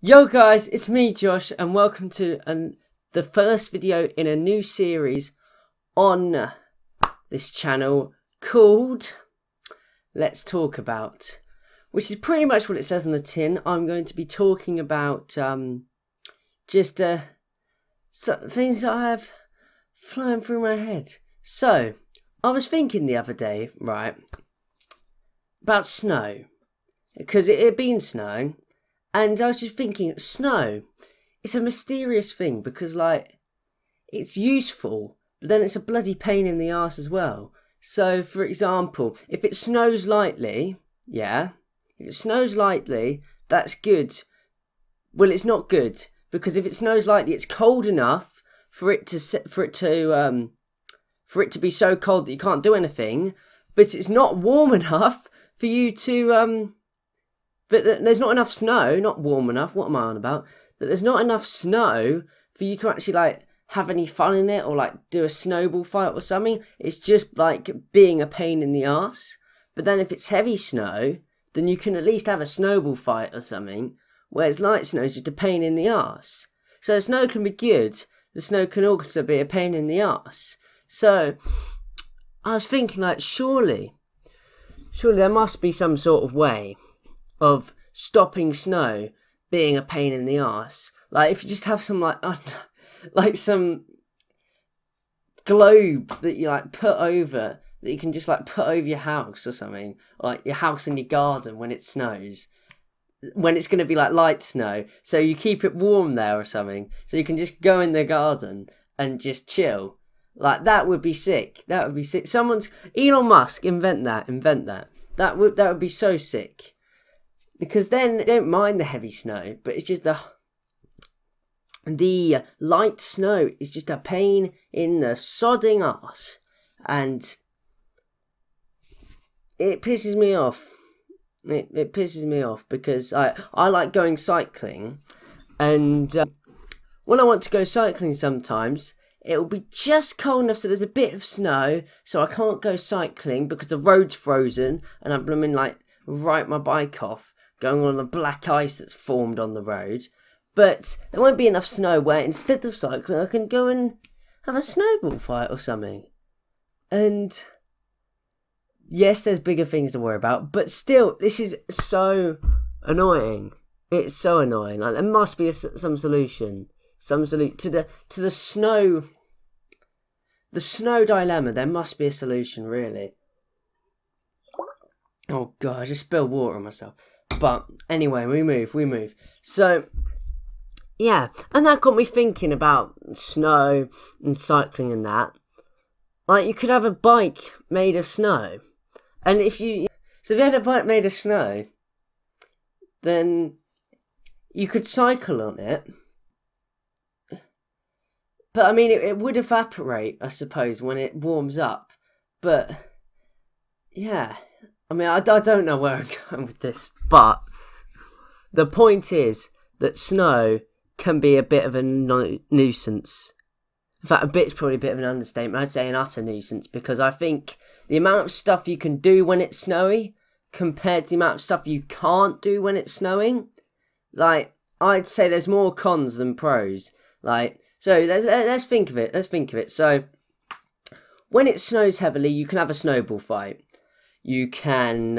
Yo guys, it's me Josh and welcome to the first video in a new series on this channel called Let's Talk About, which is pretty much what it says on the tin. I'm going to be talking about things that I have flying through my head. So, I was thinking the other day, right, about snow, because it had been snowing. And I was just thinking, snow, it's a mysterious thing because, like, it's useful, but then it's a bloody pain in the arse as well. So, for example, if it snows lightly, yeah, if it snows lightly, that's good. Well, it's not good because if it snows lightly, it's cold enough for it to be so cold that you can't do anything, but it's not warm enough for you to But there's not enough snow, not warm enough, what am I on about? That there's not enough snow for you to actually, like, have any fun in it or, like, do a snowball fight or something. It's just, like, being a pain in the arse. But then if it's heavy snow, then you can at least have a snowball fight or something, whereas light snow is just a pain in the arse. So the snow can be good, the snow can also be a pain in the arse. So I was thinking, like, surely there must be some sort of way of stopping snow being a pain in the arse. Like, if you just have some, like, some globe that you, like, put over, that you can just, like, put over your house or something, or, like, your house and your garden when it snows, when it's going to be, like, light snow, so you keep it warm there or something, so you can just go in the garden and just chill. Like, that would be sick. That would be sick. Elon Musk, invent that. That would be so sick. Because then they don't mind the heavy snow, but it's just the light snow is just a pain in the sodding arse. And it pisses me off. It pisses me off because I like going cycling. And when I want to go cycling sometimes, it will be just cold enough so there's a bit of snow. So I can't go cycling because the road's frozen and I'm blooming, like, ride my bike off, going on the black ice that's formed on the road. But there won't be enough snow where instead of cycling I can go and have a snowball fight or something. And yes, there's bigger things to worry about, but still, this is so annoying. It's so annoying. Like, there must be some solution, to the snow, the snow dilemma. There must be a solution, really. Oh god, I just spilled water on myself. But anyway, we move. So, yeah, and that got me thinking about snow and cycling and that. Like, you could have a bike made of snow. And if you had a bike made of snow, then you could cycle on it. But, I mean, it would evaporate, I suppose, when it warms up. But, yeah. I mean, I don't know where I'm going with this, but the point is that snow can be a bit of a nuisance. In fact, a bit's probably a bit of an understatement. I'd say an utter nuisance, because I think the amount of stuff you can do when it's snowy compared to the amount of stuff you can't do when it's snowing, like, I'd say there's more cons than pros. Like, so let's think of it. So when it snows heavily, you can have a snowball fight. You can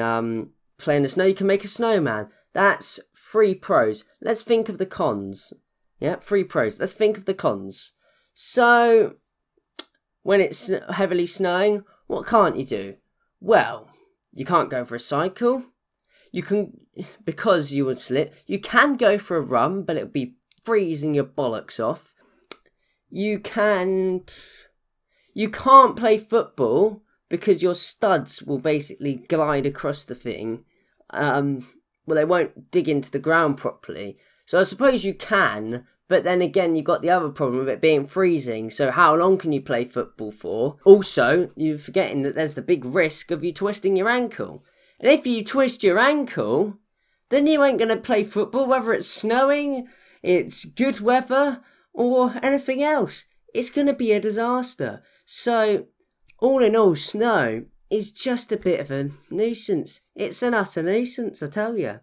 play in the snow. You can make a snowman. That's three pros. Let's think of the cons. Yeah, three pros. Let's think of the cons. So, when it's heavily snowing, what can't you do? Well, you can't go for a cycle. You can, because you would slip. You can go for a run, but it would be freezing your bollocks off. You can't play football, because your studs will basically glide across the thing. Well, they won't dig into the ground properly. So I suppose you can, but then again, you've got the other problem of it being freezing. So how long can you play football for? Also, you're forgetting that there's the big risk of you twisting your ankle. And if you twist your ankle, then you ain't going to play football, whether it's snowing, it's good weather, or anything else. It's going to be a disaster. So, all in all, snow is just a bit of a nuisance. It's an utter nuisance, I tell you.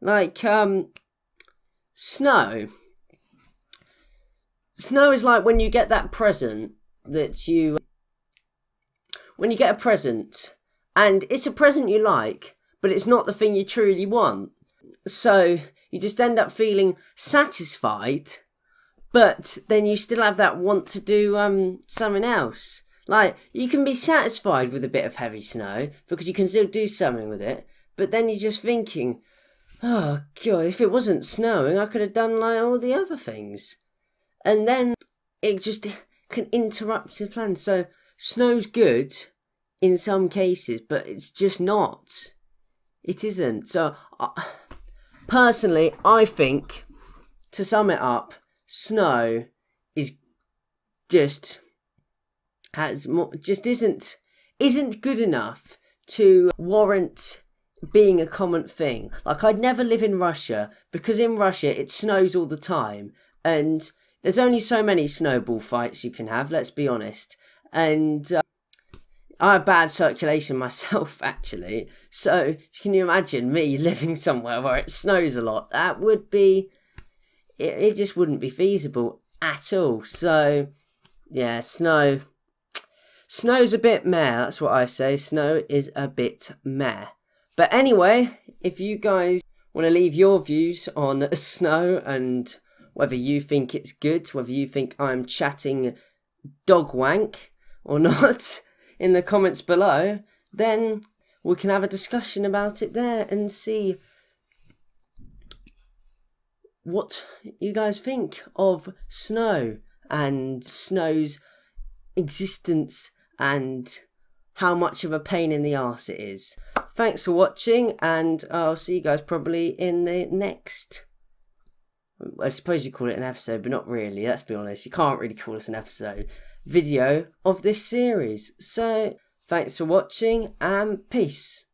Like, snow. Snow is like when you get that present that you... When you get a present, and it's a present you like, but it's not the thing you truly want. So you just end up feeling satisfied, but then you still have that want to do something else. Like, you can be satisfied with a bit of heavy snow, because you can still do something with it, but then you're just thinking, oh God, if it wasn't snowing, I could have done like all the other things. And then it just can interrupt your plan. So snow's good in some cases, but it's just not. It isn't. So personally, I think, to sum it up, snow is just... isn't good enough to warrant being a common thing. Like, I'd never live in Russia, because in Russia it snows all the time, and there's only so many snowball fights you can have, let's be honest. And I have bad circulation myself, actually, so can you imagine me living somewhere where it snows a lot? That would be... it just wouldn't be feasible at all. So yeah, snow... Snow's a bit meh, that's what I say. Snow is a bit meh. But anyway, if you guys want to leave your views on snow and whether you think it's good, whether you think I'm chatting dog wank or not, in the comments below, then we can have a discussion about it there and see what you guys think of snow and snow's existence and how much of a pain in the arse it is. Thanks for watching, and I'll see you guys probably in the next... I suppose you call it an episode, but not really, let's be honest. You can't really call this an episode. Video of this series. So, thanks for watching, and peace.